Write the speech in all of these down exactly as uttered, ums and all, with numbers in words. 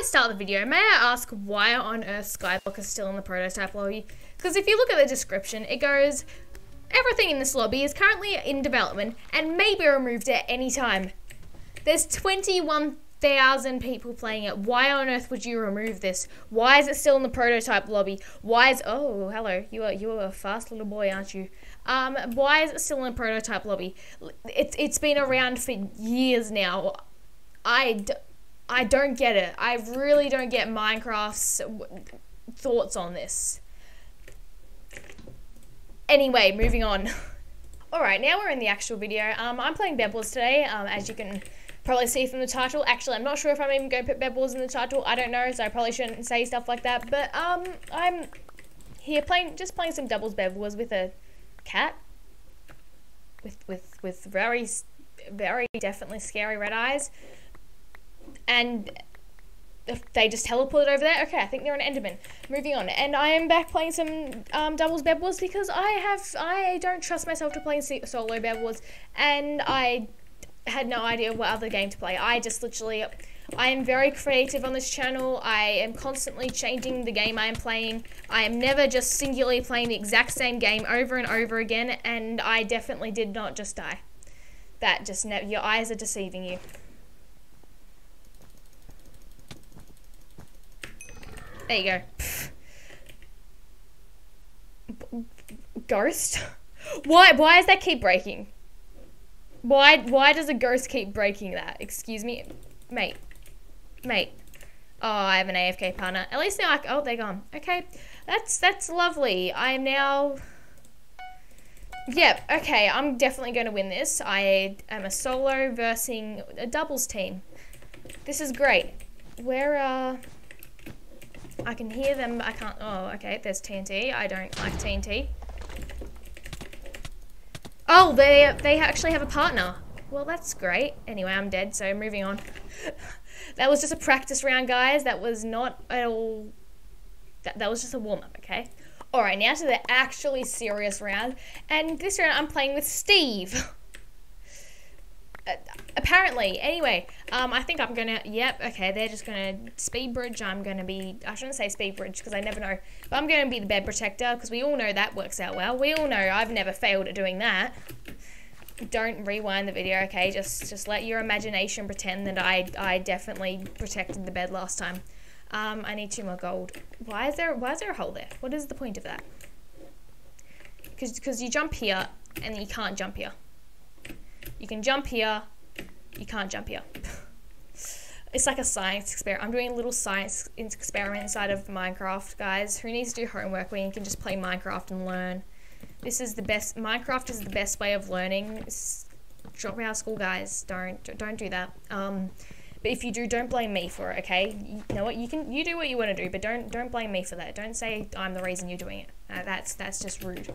I start the video, may I ask why on earth Skyblock is still in the prototype lobby? Because if you look at the description, it goes, everything in this lobby is currently in development and may be removed at any time. There's twenty-one thousand people playing it. Why on earth would you remove this? Why is it still in the prototype lobby? Why is, oh, hello, you are, you are a fast little boy, aren't you? Um, why is it still in the prototype lobby? It's, it's been around for years now. I, d I don't get it. I really don't get Minecraft's thoughts on this. Anyway, moving on. All right, now we're in the actual video. Um, I'm playing bedwars today, um, as you can probably see from the title. Actually, I'm not sure if I'm even going to put bedwars in the title. I don't know, so I probably shouldn't say stuff like that. But um, I'm here playing, just playing some doubles bedwars with a cat, with with with very, very definitely scary red eyes, and they just teleported over there. Okay, I think they're an Enderman. Moving on, and I am back playing some um, doubles bedwars because I have I don't trust myself to play solo bedwars, and I had no idea what other game to play. I just literally, I am very creative on this channel. I am constantly changing the game I am playing. I am never just singularly playing the exact same game over and over again, and I definitely did not just die. That just never, your eyes are deceiving you. There you go. Pfft. Ghost? Why, why does that keep breaking? Why, why does a ghost keep breaking that? Excuse me? Mate. Mate. Oh, I have an A F K partner. At least now I, oh, they're gone. Okay. That's, that's lovely. I am now, yep, okay, I'm definitely going to win this. I am a solo versus a doubles team. This is great. Where, uh, I can hear them, I can't, oh, okay, there's T N T. I don't like T N T. Oh, they they actually have a partner. Well, that's great. Anyway, I'm dead, so moving on. That was just a practice round, guys. That was not at all, that, that was just a warm-up, okay? All right, now to the actually serious round. And this round, I'm playing with Steve. uh, apparently. Anyway, um, I think I'm gonna, yep, okay, they're just gonna speed bridge. I'm gonna be, I shouldn't say speed bridge because I never know. But I'm gonna be the bed protector because we all know that works out well. We all know I've never failed at doing that. Don't rewind the video, okay? Just just let your imagination pretend that I, I definitely protected the bed last time. Um, I need two more gold. Why is there why is there a hole there? What is the point of that? Because because you jump here and you can't jump here. You can jump here, you can't jump here. It's like a science experiment. I'm doing a little science experiment inside of Minecraft, guys. Who needs to do homework when you can just play Minecraft and learn? This is the best. Minecraft is the best way of learning. Drop out of school, guys. Don't don't do that. Um. But if you do, don't blame me for it, okay? You know what? You can you do what you want to do, but don't don't blame me for that. Don't say I'm the reason you're doing it. Uh, that's that's just rude.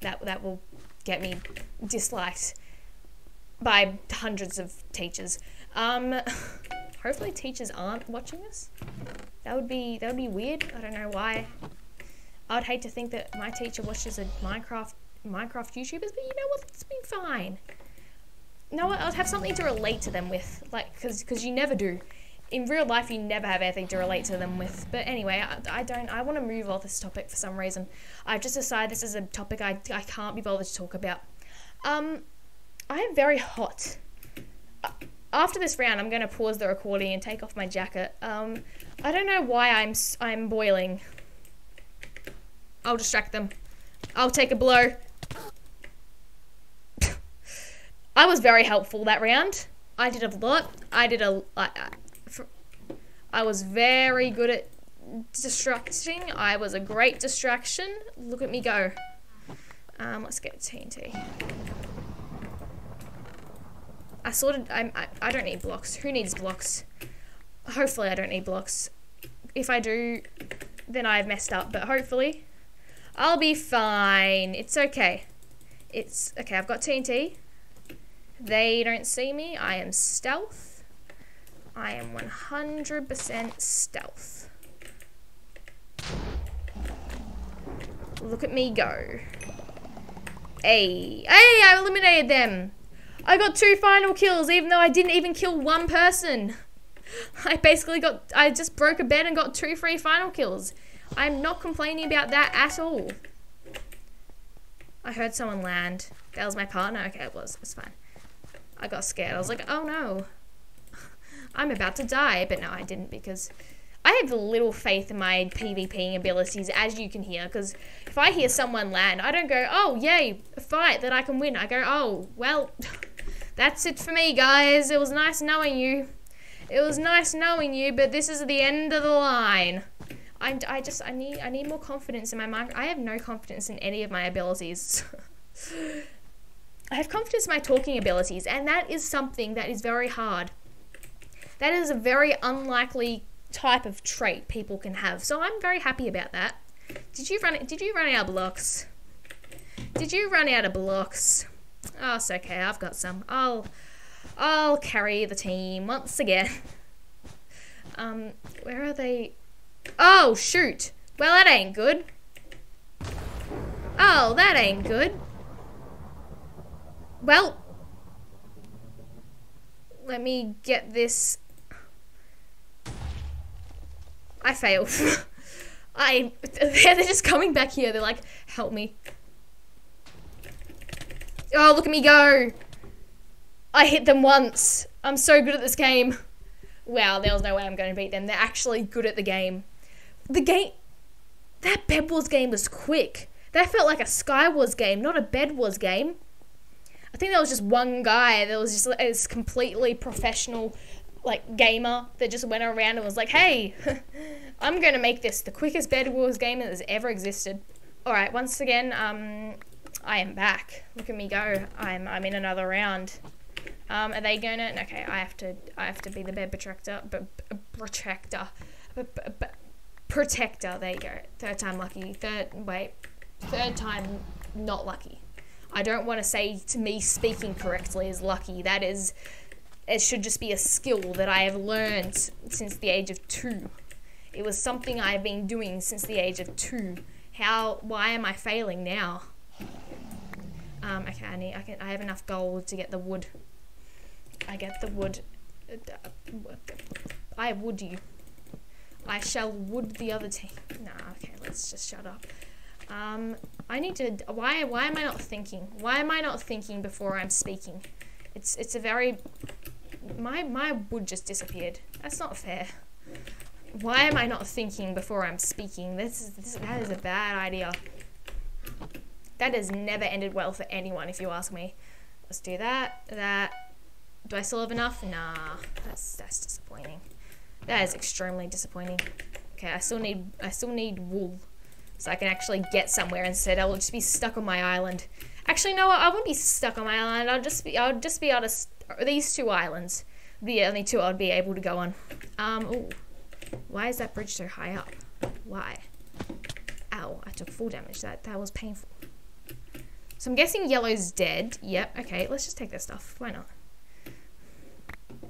That that will get me disliked by hundreds of teachers. Um, hopefully teachers aren't watching this. That would be that would be weird. I don't know why. I'd hate to think that my teacher watches a Minecraft Minecraft YouTubers, but you know what? It's been fine. No, I'd have something to relate to them with, like, because because you never do. In real life, you never have anything to relate to them with. But anyway, I, I don't, I want to move off this topic for some reason. I've just decided this is a topic I, I can't be bothered to talk about. Um, I am very hot. After this round, I'm going to pause the recording and take off my jacket. Um, I don't know why I'm, I'm boiling. I'll distract them. I'll take a blow. I was very helpful that round. I did a lot. I did a... I, I, I was very good at distracting. I was a great distraction. Look at me go. Um, let's get T N T. I sorted... I, I, I don't need blocks. Who needs blocks? Hopefully I don't need blocks. If I do, then I've messed up. But hopefully, I'll be fine. It's okay. It's... Okay, I've got T N T. They don't see me. I am stealth. I am one hundred percent stealth. Look at me go. Hey, hey, I eliminated them. I got two final kills even though I didn't even kill one person. I basically got, I just broke a bed and got two free final kills. I'm not complaining about that at all. I heard someone land. That was my partner. Okay, it was. It's fine. I got scared. I was like, oh no. I'm about to die. But no, I didn't, because I have little faith in my PvPing abilities, as you can hear, because if I hear someone land, I don't go, oh, yay, a fight that I can win. I go, oh, well, that's it for me, guys. It was nice knowing you. It was nice knowing you, but this is the end of the line. I'm, I just, I need, I need more confidence in my mind. I have no confidence in any of my abilities. I have confidence in my talking abilities, and that is something that is very hard. That is a very unlikely type of trait people can have. So I'm very happy about that. Did you run, did you run out of blocks? Did you run out of blocks? Oh, it's okay. I've got some. I'll, I'll carry the team once again. Um, where are they? Oh, shoot. Well, that ain't good. Oh, that ain't good. Well, let me get this. I failed. I, they're just coming back here. They're like, help me. Oh, look at me go. I hit them once. I'm so good at this game. Wow, there was no way I'm going to beat them. They're actually good at the game. The game, that Bedwars game was quick. That felt like a Skywars game, not a Bedwars game. I think there was just one guy that was just like, this completely professional, like, gamer that just went around and was like, hey, I'm going to make this the quickest Bedwars game that has ever existed. All right, once again, um, I am back. Look at me go. I'm, I'm in another round. Um, are they going to... Okay, I have to I have to be the bed protector. B b protector. B b protector. There you go. Third time lucky. Third... Wait. Third time not lucky. I don't want to say to me speaking correctly is lucky. That is... It should just be a skill that I have learned since the age of two. It was something I've been doing since the age of two. How... Why am I failing now? Um, okay, I need... I, can, I have enough gold to get the wood... I get the wood. I wood you. I shall wood the other team. Nah, okay, let's just shut up. Um, I need to, why, why am I not thinking? Why am I not thinking before I'm speaking? It's, it's a very, my, my wood just disappeared. That's not fair. Why am I not thinking before I'm speaking? This is, this, that is a bad idea. That has never ended well for anyone, if you ask me. Let's do that, that. Do I still have enough? Nah, that's that's disappointing. That is extremely disappointing. Okay, I still need I still need wool, so I can actually get somewhere. Instead, I will just be stuck on my island. Actually, no, I won't be stuck on my island. I'll just be I'll just be able to these two islands. The only two I'd be able to go on. Um, ooh, why is that bridge so high up? Why? Ow! I took full damage. That that was painful. So I'm guessing yellow's dead. Yep. Okay, let's just take this stuff. Why not?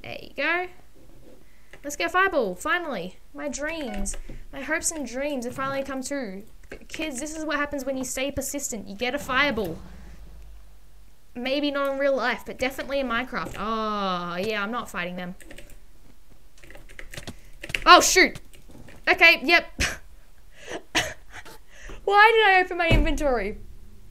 There you go. Let's go fireball, finally. My dreams, my hopes and dreams have finally come true. Kids, this is what happens when you stay persistent. You get a fireball. Maybe not in real life, but definitely in Minecraft. Oh, yeah, I'm not fighting them. Oh, shoot. Okay, yep. Why did I open my inventory?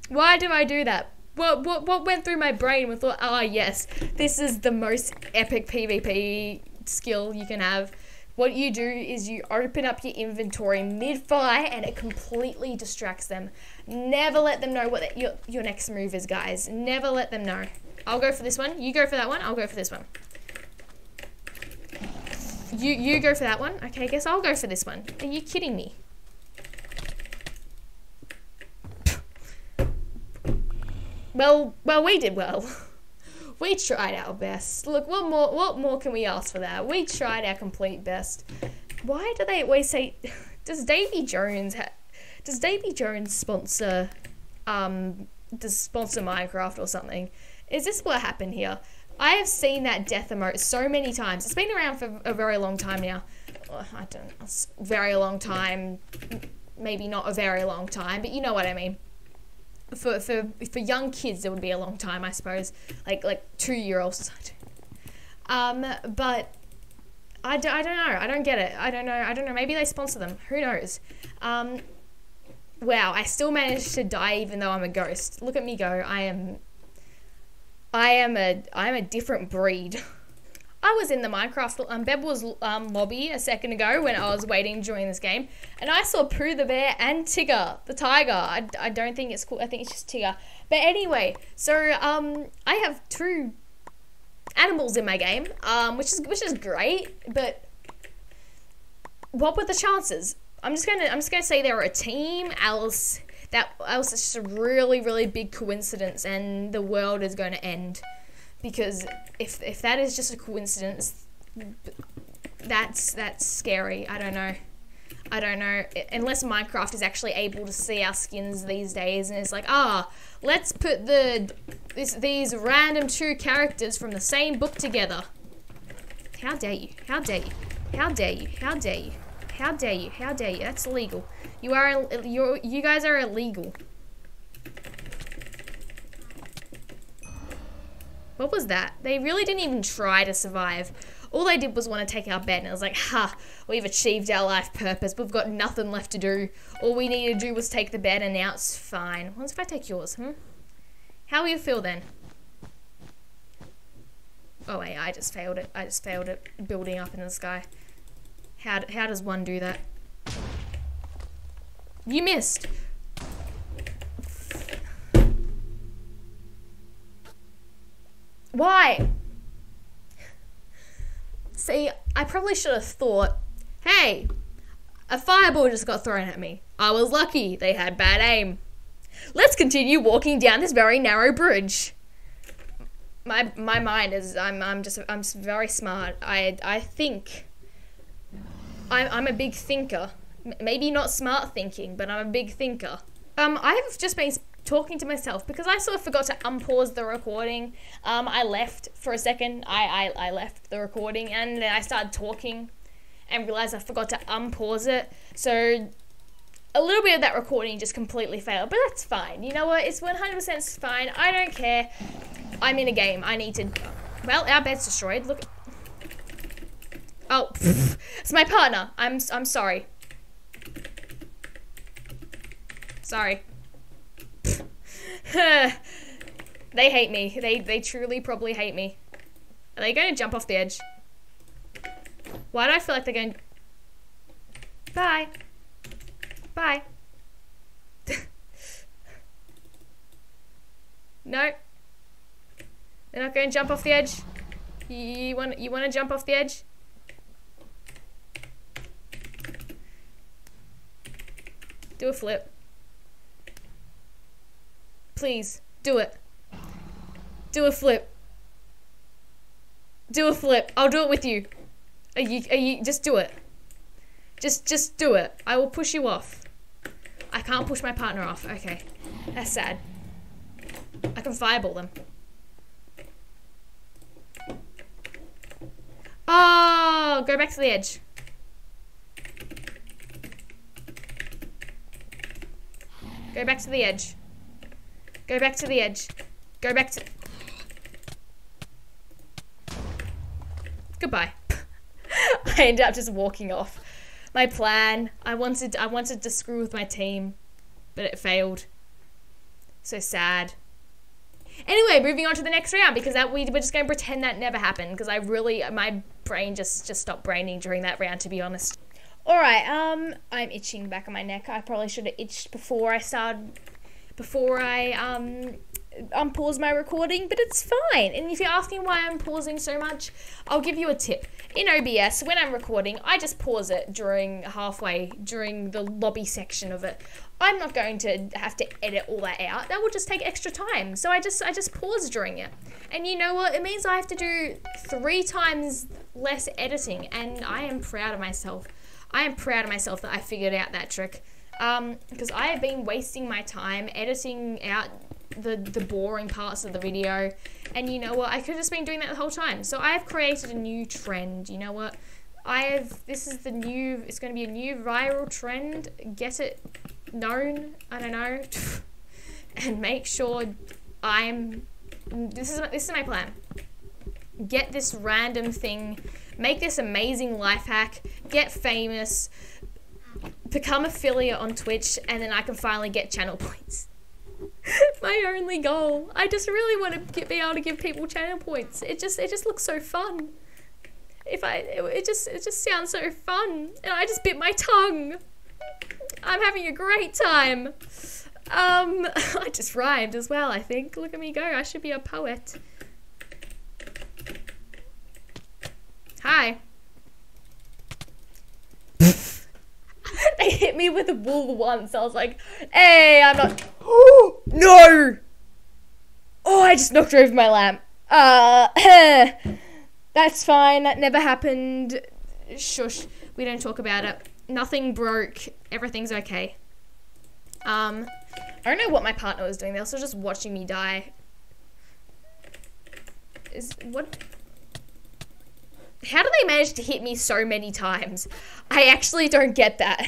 Why do I do that? What, what, what went through my brain when I thought, ah, oh, yes, this is the most epic PvP skill you can have. What you do is you open up your inventory mid-fight and it completely distracts them. Never let them know what the, your, your next move is, guys. Never let them know. I'll go for this one. You go for that one. I'll go for this one. You, you go for that one. Okay, I guess I'll go for this one. Are you kidding me? Well, well, we did well. We tried our best. Look, what more? What more can we ask for that? We tried our complete best. Why do they always say? Does Davy Jones? Ha does Davy Jones sponsor? Um, does sponsor Minecraft or something? Is this what happened here? I have seen that death emote so many times. It's been around for a very long time now. Oh, I don't. It's a very long time. Maybe not a very long time, but you know what I mean. For, for for young kids, it would be a long time, I suppose, like like two year olds. Um, but I, d I don't know. I don't get it. I don't know. I don't know. Maybe they sponsor them. Who knows? Um, wow, I still managed to die even though I'm a ghost. Look at me go. I am... I am a... I am a different breed. I was in the Minecraft um, bedwars um, lobby a second ago when I was waiting during this game, and I saw Pooh the bear and Tigger the tiger. I, I don't think it's cool. I think it's just Tigger. But anyway, so um, I have two animals in my game, um, which is which is great. But what were the chances? I'm just gonna I'm just gonna say they were a team. Else that else it's just a really really big coincidence, and the world is going to end. Because if if that is just a coincidence, that's that's scary. I don't know. I don't know. Unless Minecraft is actually able to see our skins these days, and it's like, ah, oh, let's put the this, these random two characters from the same book together. How dare you? How dare you? How dare you? How dare you? How dare you? How dare you? That's illegal. You are you you guys are illegal. What was that? They really didn't even try to survive. All they did was want to take our bed, and I was like, ha, we've achieved our life purpose. We've got nothing left to do. All we needed to do was take the bed, and now it's fine. What if I take yours, hmm? How will you feel then? Oh, wait, I just failed it. I just failed it building up in the sky. How, how does one do that? You missed. Why? See, I probably should have thought, hey, a fireball just got thrown at me. I was lucky. They had bad aim. Let's continue walking down this very narrow bridge. My my mind is, I'm, I'm just, I'm very smart. I, I think, I'm, I'm a big thinker. M- maybe not smart thinking, but I'm a big thinker. Um, I've just been talking to myself because I sort of forgot to unpause the recording. Um, I left for a second. I, I, I left the recording, and then I started talking and realized I forgot to unpause it. So a little bit of that recording just completely failed, but that's fine. You know what? It's one hundred percent fine. I don't care. I'm in a game. I need to... Well, our bed's destroyed. Look. Oh, it's my partner. I'm, I'm sorry. Sorry. They hate me. They they truly probably hate me. Are they going to jump off the edge? Why do I feel like they're going to... Bye. Bye. No. They're not going to jump off the edge. You want you want to jump off the edge? Do a flip. Please, do it. Do a flip. Do a flip. I'll do it with you. Are you, are you, just do it. Just, just do it. I will push you off. I can't push my partner off. Okay. That's sad. I can fireball them. Oh, go back to the edge. Go back to the edge. Go back to the edge. Go back to... Goodbye. I ended up just walking off. My plan. I wanted I wanted to screw with my team, but it failed. So sad. Anyway, moving on to the next round, because that we, we're just going to pretend that never happened, because I really... My brain just, just stopped braining during that round, to be honest. Alright, um, I'm itching the back of my neck. I probably should have itched before I started... before I um, unpause my recording, but it's fine. And if you're asking why I'm pausing so much, I'll give you a tip. In O B S, when I'm recording, I just pause it during halfway, during the lobby section of it. I'm not going to have to edit all that out. That will just take extra time. So I just I just pause during it. And you know what? It means I have to do three times less editing, and I am proud of myself. I am proud of myself that I figured out that trick. Um, because I have been wasting my time editing out the, the boring parts of the video, and you know what, I could have just been doing that the whole time. So I've created a new trend, you know what, I have, this is the new, it's going to be a new viral trend, get it known, I don't know, and make sure I'm, this is, this is my plan, get this random thing make this amazing life hack, get famous, become affiliate on Twitch, and then I can finally get channel points. My only goal. I just really want to get, be able to give people channel points. It just it just looks so fun. If I it, it just it just sounds so fun, and I just bit my tongue. I'm having a great time. Um, I just rhymed as well. I think. Look at me go. I should be a poet. Hi. They hit me with a wool once. I was like, hey, I'm not. Oh, no. Oh, I just knocked over my lamp. Uh, that's fine. That never happened. Shush. We don't talk about it. Nothing broke. Everything's okay. Um, I don't know what my partner was doing. They were also just watching me die. Is what? How do they manage to hit me so many times? I actually don't get that.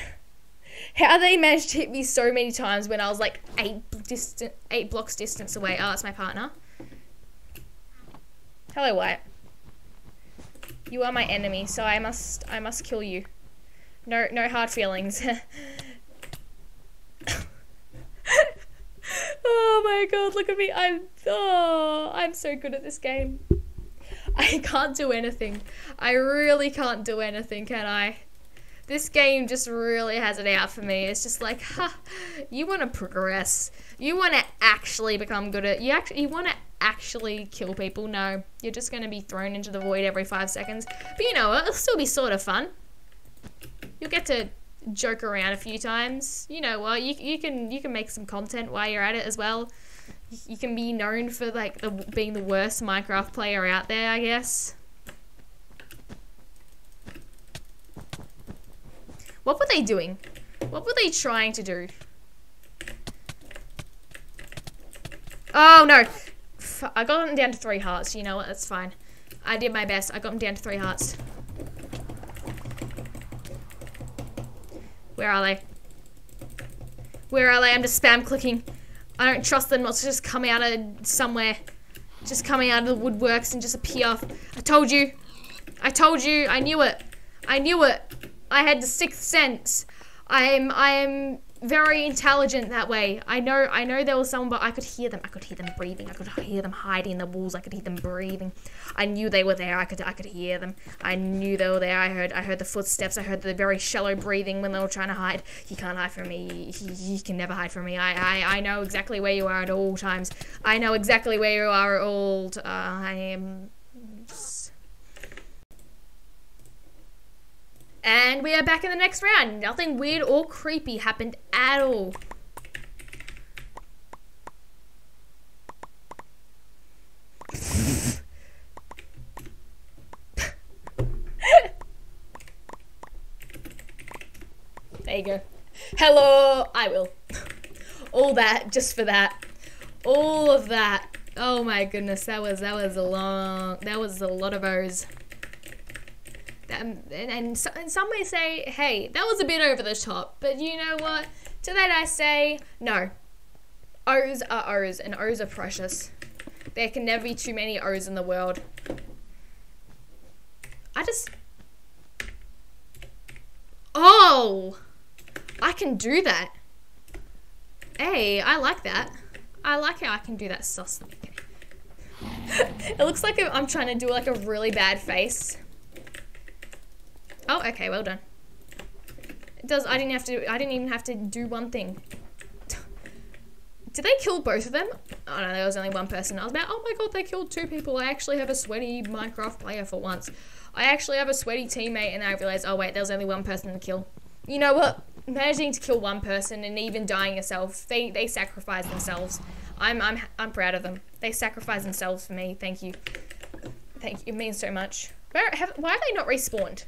How they managed to hit me so many times when I was like eight distant, eight blocks distance away. Oh, that's my partner. Hello, Wyatt. You are my enemy, so I must, I must kill you. No, no hard feelings. Oh my God! Look at me. I'm, oh, I'm so good at this game. I can't do anything. I really can't do anything, can I? This game just really has it out for me. It's just like, ha, you want to progress. You want to actually become good at, you actually, you want to actually kill people. No, you're just going to be thrown into the void every five seconds. But you know what? It'll still be sort of fun. You'll get to joke around a few times. You know what? You, you can you can make some content while you're at it as well. You can be known for like the, being the worst Minecraft player out there, I guess. What were they doing? What were they trying to do? Oh no! I got them down to three hearts. You know what? That's fine. I did my best. I got them down to three hearts. Where are they? Where are they? I'm just spam clicking. I don't trust them not to just come out of somewhere. Just coming out of the woodworks and just appear. I told you. I told you. I knew it. I knew it. I had the sixth sense. I am I am very intelligent that way. I know I know there was someone, but I could hear them. I could hear them breathing. I could hear them hiding in the walls. I could hear them breathing. I knew they were there. I could I could hear them. I knew they were there. I heard I heard the footsteps. I heard the very shallow breathing when they were trying to hide. He can't hide from me. He, he can never hide from me. I, I I know exactly where you are at all times. I know exactly where you are at all. Uh, I am. And we are back in the next round. Nothing weird or creepy happened at all. There you go. Hello, I will. All that just for that. All of that. Oh my goodness, that was that was a long. That was a lot of O's. Um, and, and, so, and some may say, hey, that was a bit over the top, but you know what? To that I say, no. O's are O's, and O's are precious. There can never be too many O's in the world. I just... Oh! I can do that. Hey, I like that. I like how I can do that sauce. It looks like I'm trying to do like a really bad face. Oh, okay, well done. It does. I didn't have to. I didn't even have to do one thing. Did they kill both of them? Oh no, there was only one person. I was about. Oh my God, they killed two people. I actually have a sweaty Minecraft player for once. I actually have a sweaty teammate, and I realized. Oh wait, there was only one person to kill. You know what? Managing to kill one person and even dying yourself. They they sacrifice themselves. I'm I'm I'm proud of them. They sacrifice themselves for me. Thank you. Thank you. It means so much. Where have? Why have they not respawned?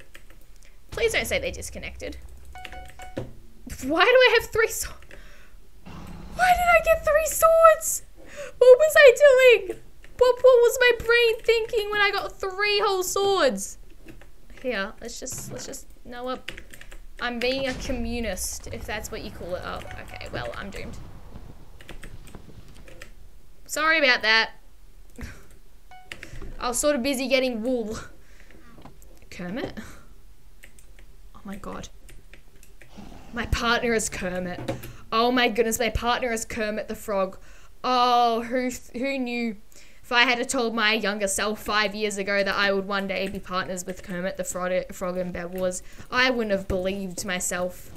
Please don't say they disconnected. Why do I have three swords? Why did I get three swords? What was I doing? What, what was my brain thinking when I got three whole swords? Here, let's just, let's just, no, up. I'm being a communist, if that's what you call it. Oh, okay, well, I'm doomed. Sorry about that. I was sort of busy getting wool. Kermit? Oh my god. My partner is Kermit. Oh my goodness, my partner is Kermit the Frog. Oh, who who knew? If I had told my younger self five years ago that I would one day be partners with Kermit the Frog, Frog in bedwars, I wouldn't have believed myself.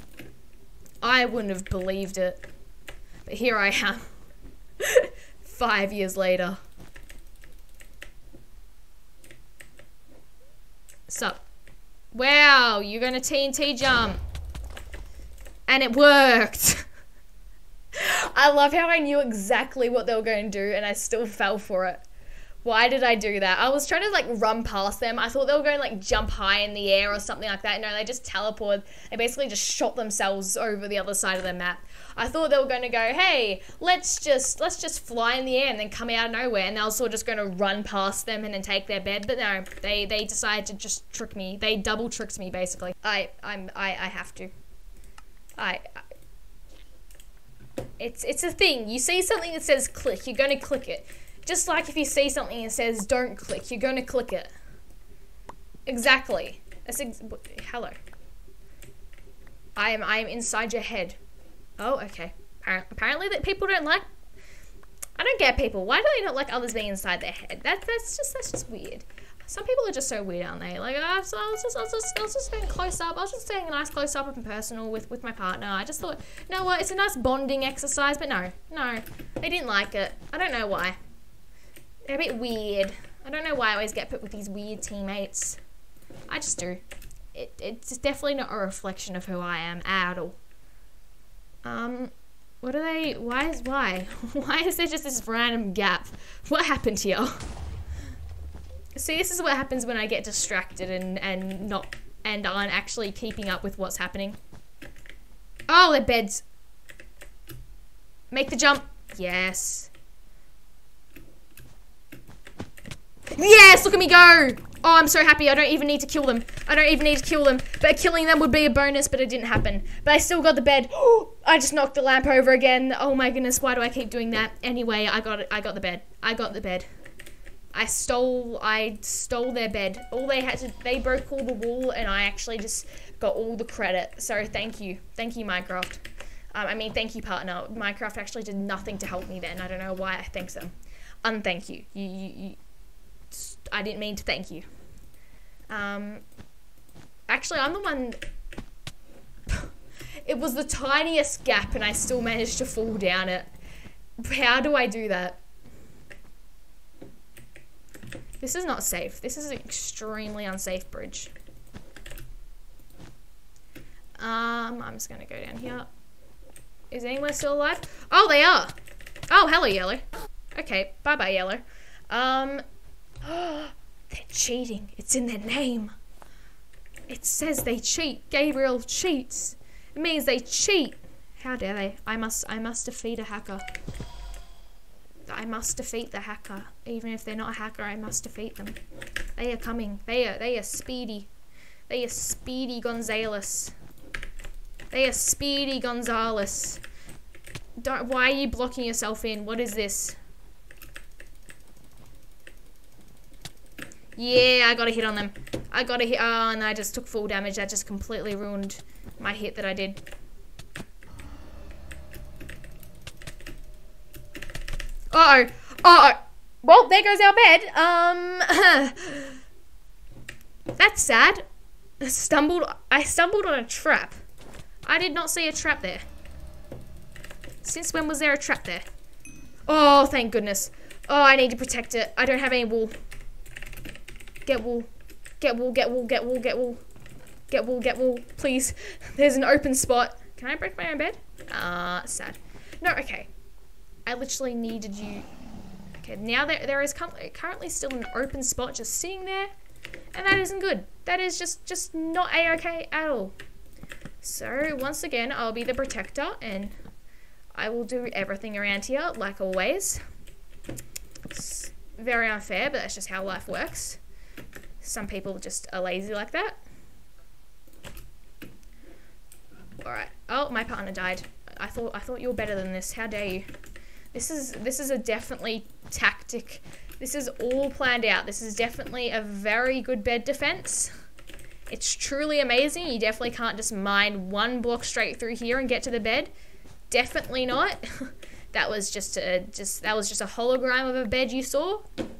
I wouldn't have believed it. But here I am. Five years later. Sup. Wow, you're gonna T N T jump. And it worked. I love how I knew exactly what they were going to do and I still fell for it. Why did I do that? I was trying to like run past them. I thought they were going to like jump high in the air or something like that. No, they just teleported. They basically just shot themselves over the other side of the map. I thought they were going to go, hey, let's just let's just fly in the air and then come out of nowhere. And they were sort of just going to run past them and then take their bed. But no, they, they decided to just trick me. They double tricked me, basically. I, I'm, I, I have to. I, I It's it's a thing. You see something that says click, you're gonna click it. Just like if you see something that says don't click, you're gonna click it. Exactly. That's ex hello. I am I am inside your head. Oh, okay. Apparently that people don't like. I don't get people. Why do they not like others being inside their head? That that's just that's just weird. Some people are just so weird, aren't they? Like, oh, so I was just, I was just, I was just doing close up. I was just doing a nice close up and personal with, with my partner. I just thought, you know what? It's a nice bonding exercise, but no, no, they didn't like it. I don't know why. They're a bit weird. I don't know why I always get put with these weird teammates. I just do. It, it's definitely not a reflection of who I am at all. Um, what are they? Why is why? Why is there just this random gap? What happened here? See, this is what happens when I get distracted and, and not and aren't actually keeping up with what's happening. Oh, they're beds. Make the jump. Yes. Yes, look at me go. Oh, I'm so happy. I don't even need to kill them. I don't even need to kill them. But killing them would be a bonus, but it didn't happen. But I still got the bed. Oh, I just knocked the lamp over again. Oh my goodness, why do I keep doing that? Anyway, I got it. I got the bed. I got the bed. I stole, I stole their bed. All they had to, they broke all the wall and I actually just got all the credit. So thank you. Thank you, Minecraft. Um, I mean, thank you, partner. Minecraft actually did nothing to help me then. I don't know why I thanked them. Unthank you. You, you, you I didn't mean to thank you. Um, actually, I'm the one. It was the tiniest gap and I still managed to fall down it. How do I do that? This is not safe. This is an extremely unsafe bridge. Um, I'm just gonna go down here. Is anyone still alive? Oh, they are. Oh, hello, yellow. Okay, bye-bye, yellow. Um, they're cheating. It's in their name. It says they cheat. Gabriel cheats. It means they cheat. How dare they? I must, I must defeat a hacker. I must defeat the hacker. Even if they're not a hacker, I must defeat them. They are coming. They are they are speedy. They are speedy Gonzales. They are speedy Gonzales. Don't, why are you blocking yourself in? What is this? Yeah, I got a hit on them. I got a hit. Oh, and I just took full damage. That just completely ruined my hit that I did. Uh-oh. Uh-oh. Well, there goes our bed. Um, that's sad. I stumbled, I stumbled on a trap. I did not see a trap there. Since when was there a trap there? Oh, thank goodness. Oh, I need to protect it. I don't have any wool. Get wool. Get wool, get wool, get wool, get wool. Get wool, get wool, please. There's an open spot. Can I break my own bed? Ah, uh, sad. No, okay. I literally needed you. Okay, now there, there is currently still an open spot just sitting there. And that isn't good. That is just, just not A-okay at all. So, once again, I'll be the protector. And I will do everything around here, like always. It's very unfair, but that's just how life works. Some people just are lazy like that. Alright. Oh, my partner died. I thought, I thought you were better than this. How dare you? This is this is a definitely tactic. This is all planned out. This is definitely a very good bed defense. It's truly amazing. You definitely can't just mine one block straight through here and get to the bed. Definitely not. That was just a just that was just a hologram of a bed you saw. one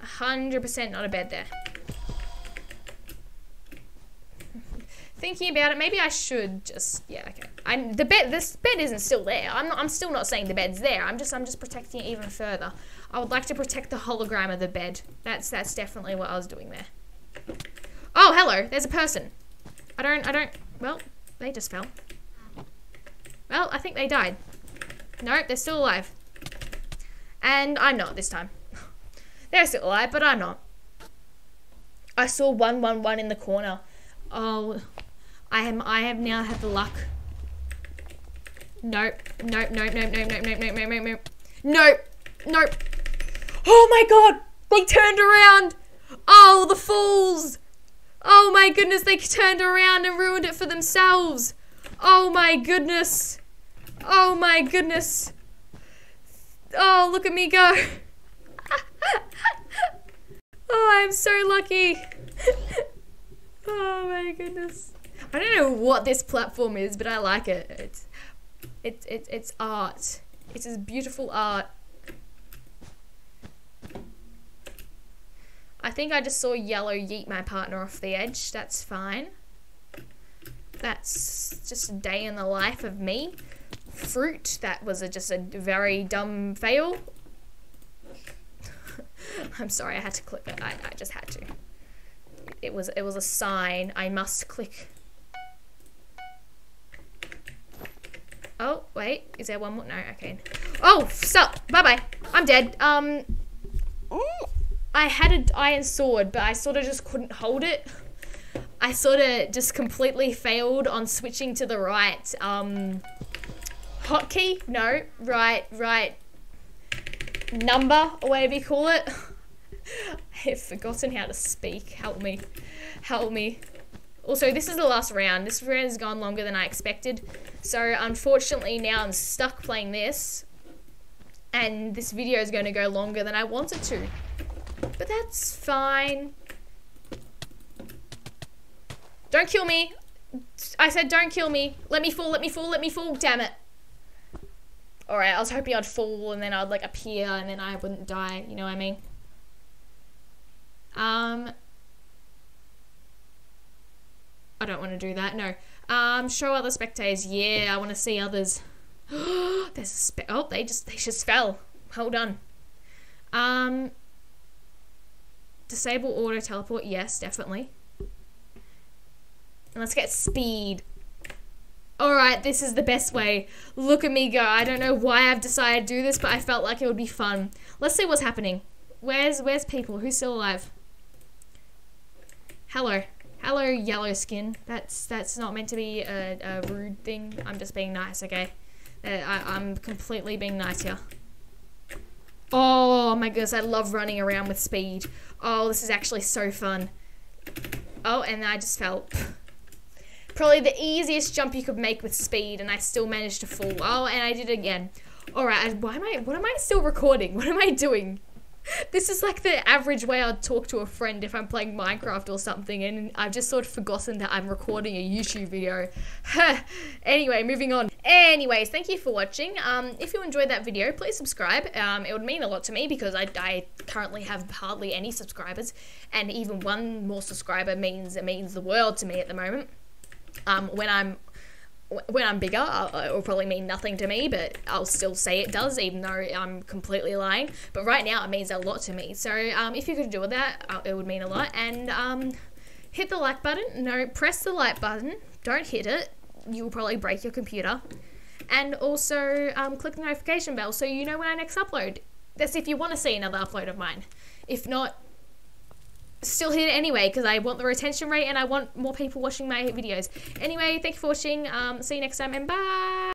hundred percent not a bed there. Thinking about it, maybe I should just yeah okay. I'm the bed. This bed isn't still there. I'm not, I'm still not saying the bed's there. I'm just I'm just protecting it even further. I would like to protect the hologram of the bed. That's that's definitely what I was doing there. Oh hello, there's a person. I don't I don't. Well, they just fell. Well, I think they died. Nope, they're still alive. And I'm not this time. They're still alive, but I'm not. I saw one one one in the corner. Oh. I am. I have now had the luck. Nope. Nope. Nope. Nope. Nope. Nope. Nope. Nope. Nope. Nope. Nope. Nope. Oh my God! They turned around. Oh, the fools! Oh my goodness! They turned around and ruined it for themselves. Oh my goodness! Oh my goodness! Oh, look at me go! Oh, I'm so lucky. Oh my goodness. I don't know what this platform is, but I like it. It's it's it's, it's art. It's this beautiful art. I think I just saw yellow yeet my partner off the edge. That's fine. That's just a day in the life of me. Fruit, that was a, just a very dumb fail. I'm sorry, I had to click it. I, I just had to. It was it was a sign. I must click. Oh wait, is there one more? No, okay. Oh, sup? Bye bye. I'm dead. Um, I had an iron sword, but I sort of just couldn't hold it. I sort of just completely failed on switching to the right um hotkey. No, right, right number or whatever you call it. I have forgotten how to speak. Help me. Help me. Also, this is the last round. This round has gone longer than I expected. So, unfortunately, now I'm stuck playing this. And this video is going to go longer than I wanted to. But that's fine. Don't kill me. I said don't kill me. Let me fall, let me fall, let me fall. Damn it. Alright, I was hoping I'd fall and then I'd like appear and then I wouldn't die. You know what I mean? Um, I don't want to do that, no. Um, show other spectators. Yeah, I want to see others. There's a spe- oh, they just, they just fell. Well done. Um, disable auto teleport. Yes, definitely. And let's get speed. All right, this is the best way. Look at me go. I don't know why I've decided to do this, but I felt like it would be fun. Let's see what's happening. Where's, where's people? Who's still alive? Hello. Hello, yellow skin. That's that's not meant to be a, a rude thing. I'm just being nice, okay? Uh, I, I'm completely being nice here. Oh, my goodness. I love running around with speed. Oh, this is actually so fun. Oh, and I just fell. Probably the easiest jump you could make with speed, and I still managed to fall. Oh, and I did it again. All right. Why am I, what am I still recording? What am I doing? This is like the average way I'd talk to a friend if I'm playing Minecraft or something, and I've just sort of forgotten that I'm recording a YouTube video. Anyway, moving on. Anyways, thank you for watching. Um, if you enjoyed that video, please subscribe. Um, it would mean a lot to me because I, I currently have hardly any subscribers, and even one more subscriber means it means the world to me at the moment. Um, when I'm when I'm bigger, it'll probably mean nothing to me, but I'll still say it does, even though I'm completely lying. But right now, it means a lot to me. So um, if you could do that, it would mean a lot. And um, hit the like button. No, press the like button. Don't hit it. You'll probably break your computer. And also, um, click the notification bell so you know when I next upload. That's if you want to see another upload of mine. If not, still hit it anyway because I want the retention rate and I want more people watching my videos. Anyway, thank you for watching. Um, see you next time and bye.